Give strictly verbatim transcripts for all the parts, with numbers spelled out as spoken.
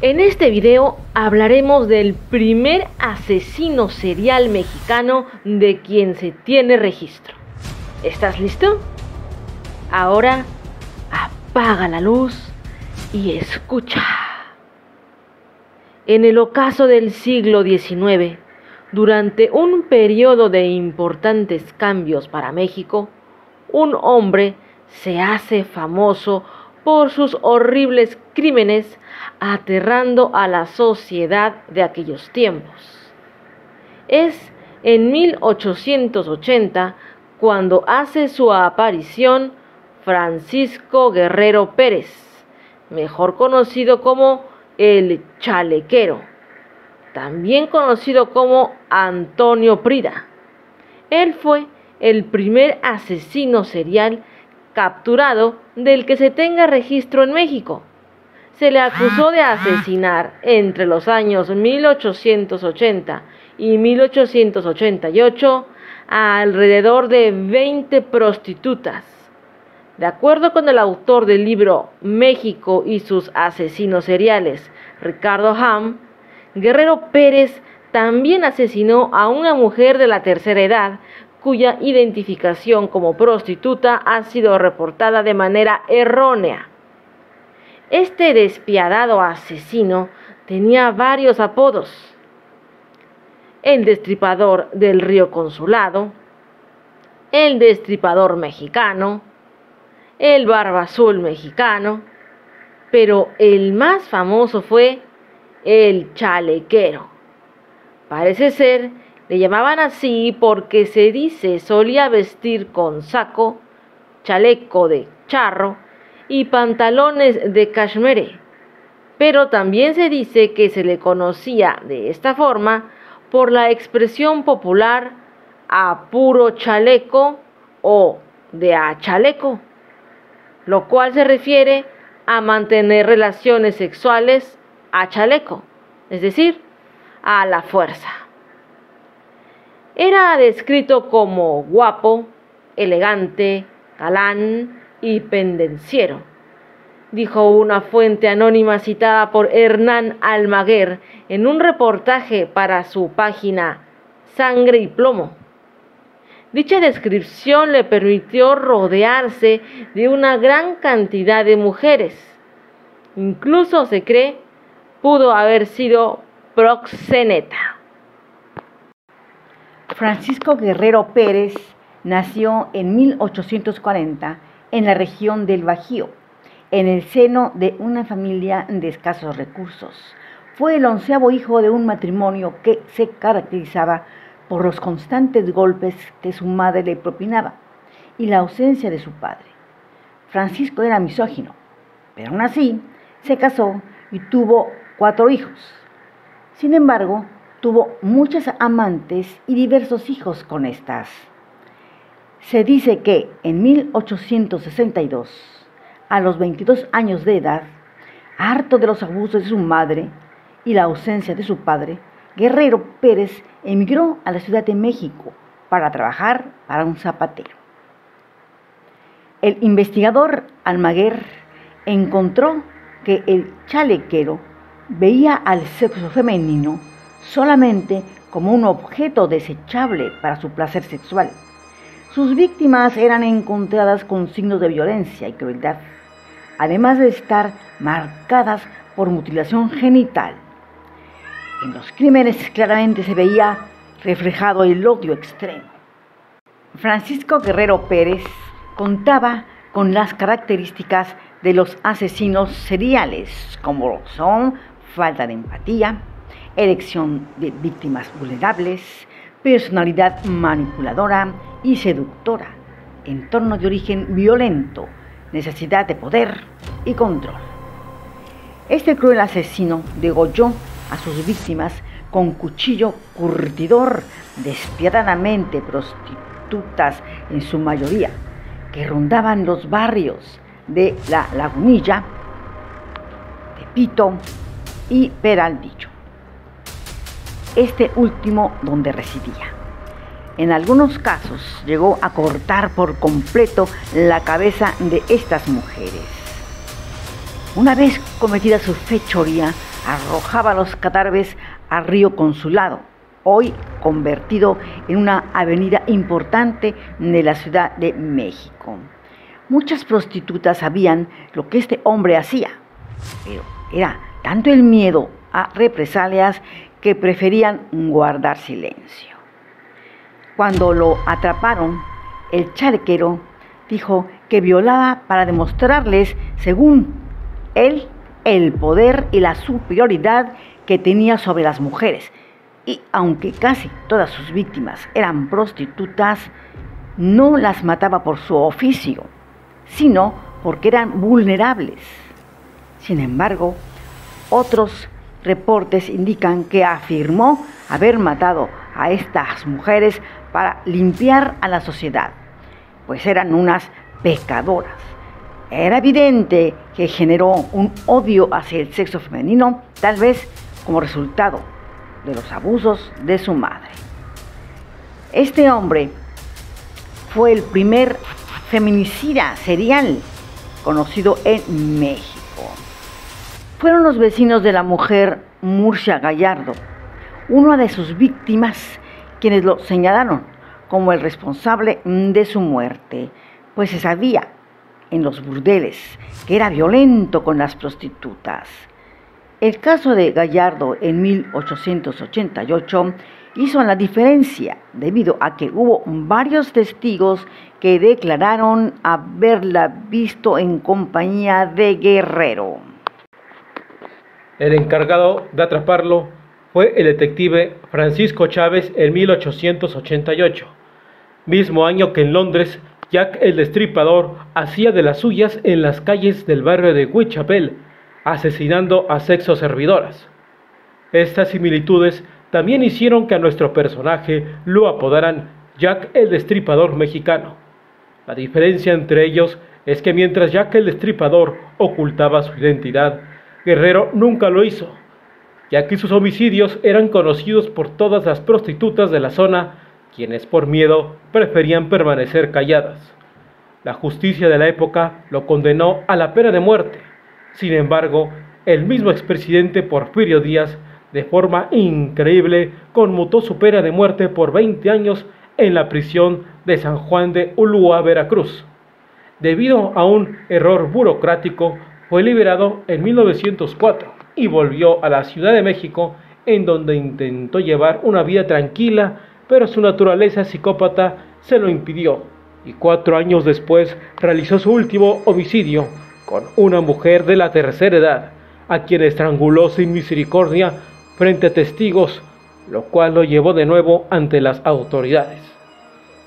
En este video hablaremos del primer asesino serial mexicano de quien se tiene registro. ¿Estás listo? Ahora apaga la luz y escucha. En el ocaso del siglo diecinueve, durante un periodo de importantes cambios para México, un hombre se hace famoso por sus horribles crímenes, aterrando a la sociedad de aquellos tiempos. Es en mil ochocientos ochenta cuando hace su aparición Francisco Guerrero Pérez, mejor conocido como el Chalequero, también conocido como Antonio Prida. Él fue el primer asesino serial capturado del que se tenga registro en México. Se le acusó de asesinar entre los años mil ochocientos ochenta y mil ochocientos ochenta y ocho a alrededor de veinte prostitutas. De acuerdo con el autor del libro México y sus asesinos seriales, Ricardo Ham, Guerrero Pérez también asesinó a una mujer de la tercera edad, cuya identificación como prostituta ha sido reportada de manera errónea. Este despiadado asesino tenía varios apodos: el Destripador del Río Consulado, el Destripador Mexicano, el Barba Azul Mexicano, pero el más famoso fue el Chalequero. Parece ser le llamaban así porque se dice solía vestir con saco, chaleco de charro y pantalones de cashmere, pero también se dice que se le conocía de esta forma por la expresión popular a puro chaleco o de a chaleco, lo cual se refiere a mantener relaciones sexuales a chaleco, es decir, a la fuerza. Era descrito como guapo, elegante, galán y pendenciero, dijo una fuente anónima citada por Hernán Almaguer en un reportaje para su página Sangre y Plomo. Dicha descripción le permitió rodearse de una gran cantidad de mujeres. Incluso se cree pudo haber sido proxeneta. Francisco Guerrero Pérez nació en mil ochocientos cuarenta en la región del Bajío, en el seno de una familia de escasos recursos. Fue el onceavo hijo de un matrimonio que se caracterizaba por los constantes golpes que su madre le propinaba y la ausencia de su padre. Francisco era misógino, pero aún así se casó y tuvo cuatro hijos. Sin embargo, tuvo muchas amantes y diversos hijos con estas. Se dice que en mil ochocientos sesenta y dos, a los veintidós años de edad, harto de los abusos de su madre y la ausencia de su padre, Guerrero Pérez emigró a la Ciudad de México para trabajar para un zapatero. El investigador Almaguer encontró que el Chalequero veía al sexo femenino solamente como un objeto desechable para su placer sexual. Sus víctimas eran encontradas con signos de violencia y crueldad, además de estar marcadas por mutilación genital. En los crímenes claramente se veía reflejado el odio extremo. Francisco Guerrero Pérez contaba con las características de los asesinos seriales, como son falta de empatía, elección de víctimas vulnerables, personalidad manipuladora y seductora, entorno de origen violento, necesidad de poder y control. Este cruel asesino degolló a sus víctimas con cuchillo curtidor, despiadadamente prostitutas en su mayoría, que rondaban los barrios de La Lagunilla, Tepito y Peralvillo, este último donde residía. En algunos casos llegó a cortar por completo la cabeza de estas mujeres. Una vez cometida su fechoría, arrojaba los cadáveres a Río Consulado, hoy convertido en una avenida importante de la Ciudad de México. Muchas prostitutas sabían lo que este hombre hacía, pero era tanto el miedo a represalias que preferían guardar silencio. Cuando lo atraparon, el chalequero dijo que violaba para demostrarles, según él, el poder y la superioridad que tenía sobre las mujeres. Y aunque casi todas sus víctimas eran prostitutas, no las mataba por su oficio, sino porque eran vulnerables. Sin embargo, otros reportes indican que afirmó haber matado a estas mujeres para limpiar a la sociedad, pues eran unas pecadoras. Era evidente que generó un odio hacia el sexo femenino, tal vez como resultado de los abusos de su madre. Este hombre fue el primer feminicida serial conocido en México. Fueron los vecinos de la mujer Murcia Gallardo, una de sus víctimas, quienes lo señalaron como el responsable de su muerte, pues se sabía en los burdeles que era violento con las prostitutas. El caso de Gallardo en mil ochocientos ochenta y ocho hizo la diferencia debido a que hubo varios testigos que declararon haberla visto en compañía de Guerrero. El encargado de atraparlo fue el detective Francisco Chávez en mil ochocientos ochenta y ocho, mismo año que en Londres Jack el Destripador hacía de las suyas en las calles del barrio de Whitechapel, asesinando a sexo servidoras. Estas similitudes también hicieron que a nuestro personaje lo apodaran Jack el Destripador mexicano. La diferencia entre ellos es que mientras Jack el Destripador ocultaba su identidad, Guerrero nunca lo hizo, ya que sus homicidios eran conocidos por todas las prostitutas de la zona, quienes por miedo preferían permanecer calladas. La justicia de la época lo condenó a la pena de muerte. Sin embargo, el mismo expresidente Porfirio Díaz, de forma increíble, conmutó su pena de muerte por veinte años en la prisión de San Juan de Ulúa, Veracruz. Debido a un error burocrático, fue liberado en mil novecientos cuatro y volvió a la Ciudad de México, en donde intentó llevar una vida tranquila, pero su naturaleza psicópata se lo impidió, y cuatro años después realizó su último homicidio con una mujer de la tercera edad, a quien estranguló sin misericordia frente a testigos, lo cual lo llevó de nuevo ante las autoridades.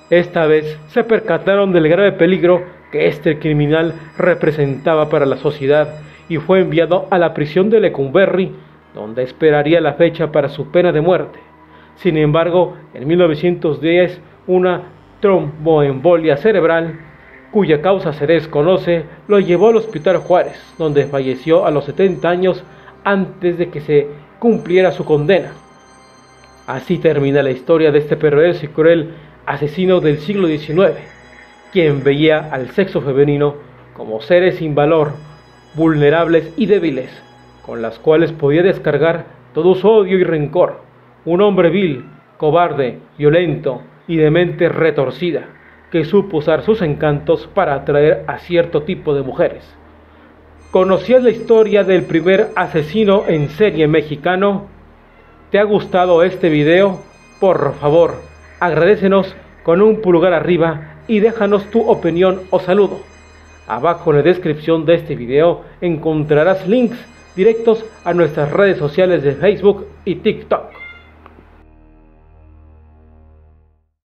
Esta vez se percataron del grave peligro que este criminal representaba para la sociedad y fue enviado a la prisión de Lecumberry, donde esperaría la fecha para su pena de muerte. Sin embargo, en mil novecientos diez, una tromboembolia cerebral, cuya causa se desconoce, lo llevó al hospital Juárez, donde falleció a los setenta años antes de que se cumpliera su condena. Así termina la historia de este perverso y cruel asesino del siglo diecinueve, quien veía al sexo femenino como seres sin valor, vulnerables y débiles, con las cuales podía descargar todo su odio y rencor. Un hombre vil, cobarde, violento y de mente retorcida, que supo usar sus encantos para atraer a cierto tipo de mujeres. ¿Conocías la historia del primer asesino en serie mexicano? ¿Te ha gustado este video? Por favor, agradécenos con un pulgar arriba y déjanos tu opinión o saludo. Abajo en la descripción de este video encontrarás links directos a nuestras redes sociales de Facebook y TikTok.